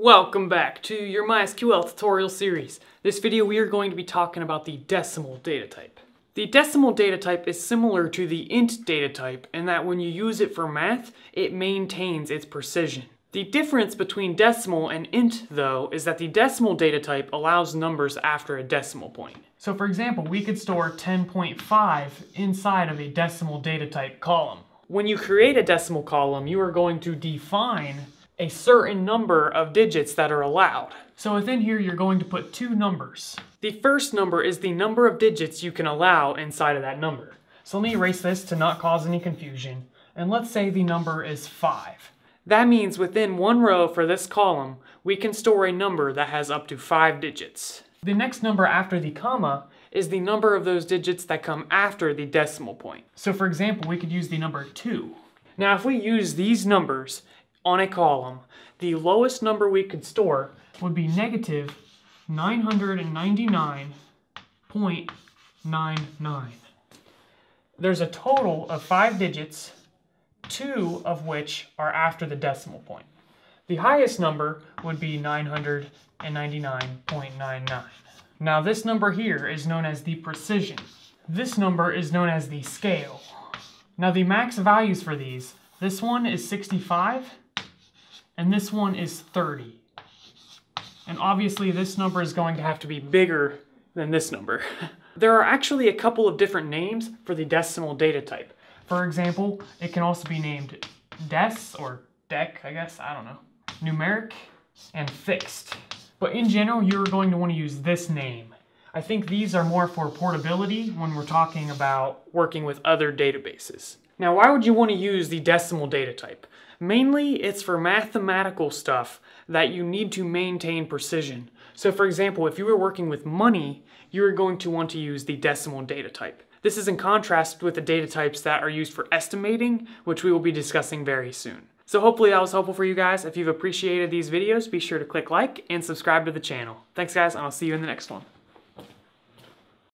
Welcome back to your MySQL tutorial series. This video we are going to be talking about the decimal data type. The decimal data type is similar to the int data type in that when you use it for math, it maintains its precision. The difference between decimal and int, though, is that the decimal data type allows numbers after a decimal point. So for example, we could store 10.5 inside of a decimal data type column. When you create a decimal column, you are going to define a certain number of digits that are allowed. So within here, you're going to put two numbers. The first number is the number of digits you can allow inside of that number. So let me erase this to not cause any confusion. And let's say the number is 5. That means within one row for this column, we can store a number that has up to 5 digits. The next number after the comma is the number of those digits that come after the decimal point. So for example, we could use the number 2. Now if we use these numbers on a column, the lowest number we could store would be negative 999.99. There's a total of 5 digits, 2 of which are after the decimal point. The highest number would be 999.99. Now this number here is known as the precision. This number is known as the scale. Now the max values for these, this one is 65. And this one is 30. And obviously this number is going to have to be bigger than this number. There are actually a couple of different names for the decimal data type. For example, it can also be named dec or dec, I guess, I don't know, numeric, and fixed. But in general, you're going to want to use this name. I think these are more for portability when we're talking about working with other databases. Now, why would you want to use the decimal data type? Mainly, it's for mathematical stuff that you need to maintain precision. So for example, if you were working with money, you're going to want to use the decimal data type. This is in contrast with the data types that are used for estimating, which we will be discussing very soon. So hopefully that was helpful for you guys. If you've appreciated these videos, be sure to click like and subscribe to the channel. Thanks guys, and I'll see you in the next one.